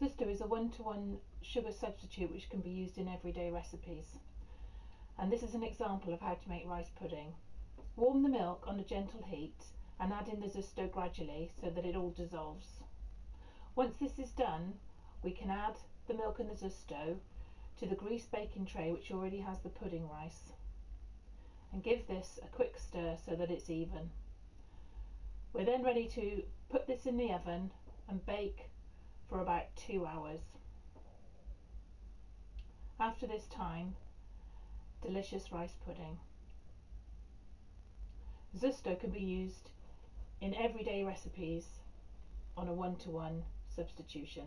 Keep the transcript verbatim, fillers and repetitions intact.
Zùsto is a one-to-one sugar substitute which can be used in everyday recipes. And this is an example of how to make rice pudding. Warm the milk on a gentle heat and add in the Zùsto gradually so that it all dissolves. Once this is done, we can add the milk and the Zùsto to the greased baking tray which already has the pudding rice. And give this a quick stir so that it's even. We're then ready to put this in the oven and bake for about two hours. After this time, delicious rice pudding. Zùsto can be used in everyday recipes on a one-to-one substitution.